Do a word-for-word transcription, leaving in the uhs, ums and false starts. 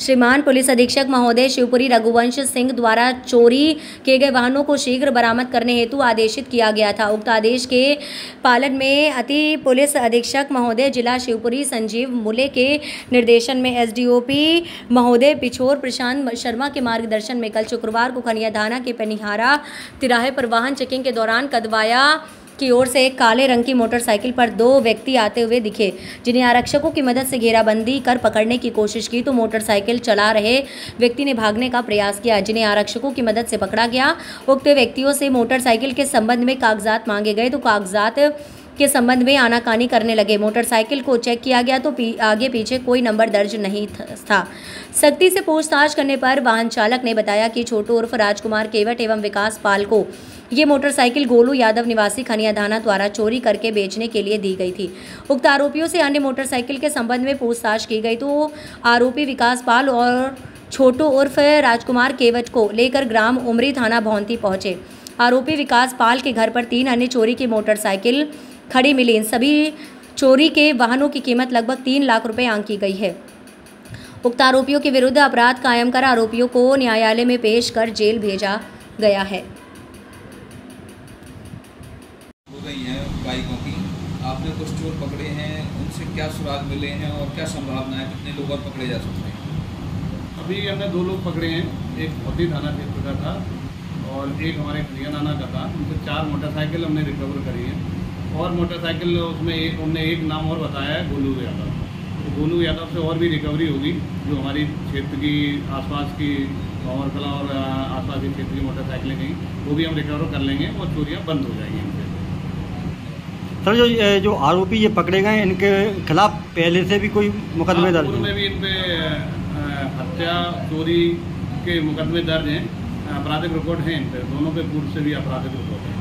श्रीमान पुलिस अधीक्षक महोदय शिवपुरी रघुवंश सिंह द्वारा चोरी किए गए वाहनों को शीघ्र बरामद करने हेतु आदेशित किया गया था। उक्त आदेश के पालन में अति पुलिस अधीक्षक महोदय जिला शिवपुरी संजीव मुले के निर्देशन में एसडीओपी महोदय पिछोर प्रशांत शर्मा के मार्गदर्शन में कल शुक्रवार को खनियाधाना के पेनिहारा तिराहे पर वाहन चेकिंग के दौरान कदवाया की ओर से एक काले रंग की मोटरसाइकिल पर दो व्यक्ति आते हुए दिखे, जिन्हें आरक्षकों की मदद से घेराबंदी कर पकड़ने की कोशिश की तो मोटरसाइकिल चला रहे व्यक्ति ने भागने का प्रयास किया, जिन्हें आरक्षकों की मदद से पकड़ा गया। उक्त व्यक्तियों से मोटरसाइकिल के संबंध में कागजात मांगे गए तो कागजात के संबंध में आनाकानी करने लगे। मोटरसाइकिल को चेक किया गया तो पी, आगे पीछे कोई नंबर दर्ज नहीं था। सख्ती से पूछताछ करने पर वाहन चालक ने बताया कि छोटू उर्फ राजकुमार केवट एवं विकास पाल को ये मोटरसाइकिल गोलू यादव निवासी खनियाधाना द्वारा चोरी करके बेचने के लिए दी गई थी। उक्त आरोपियों से अन्य मोटरसाइकिल के संबंध में पूछताछ की गई तो आरोपी विकास पाल और छोटू उर्फ राजकुमार केवट को लेकर ग्राम उमरी थाना भौंती पहुंचे। आरोपी विकास पाल के घर पर तीन अन्य चोरी की मोटरसाइकिल खड़ी मिली। इन सभी चोरी के वाहनों की कीमत लगभग तीन लाख रुपए आंकी गई है। उक्त आरोपियों के विरुद्ध अपराध कायम कर आरोपियों को न्यायालय में पेश कर जेल भेजा गया है। हो गई है बाइकों की, आपने कुछ चोर पकड़े हैं, उनसे क्या सुराग मिले हैं और क्या संभावना है, कितने लोग और पकड़े जा सकते हैं? अभी हमने दो लोग पकड़े हैं, एक भौती थाना क्षेत्र का था और एक हमारे खनियाधाना का था। उनसे चार मोटरसाइकिल हमने रिकवर करी है और मोटरसाइकिल उसमें एक हमने एक नाम और बताया है, गोलू यादव। तो गोलू यादव से और भी रिकवरी होगी जो हमारी क्षेत्र की आसपास की गौरकला और आसपास के क्षेत्र की मोटरसाइकिलें गई, वो भी हम रिकवर कर लेंगे और चोरियां बंद हो जाएंगी इनसे। सर जो जो आरोपी ये पकड़े गए, इनके खिलाफ पहले से भी कोई मुकदमे दर्ज हैं? उनमें भी इन पर हत्या चोरी के मुकदमे दर्ज हैं, आपराधिक रिकॉर्ड हैं इन पर, दोनों पे पूर्व से भी आपराधिक रिकॉर्ड है।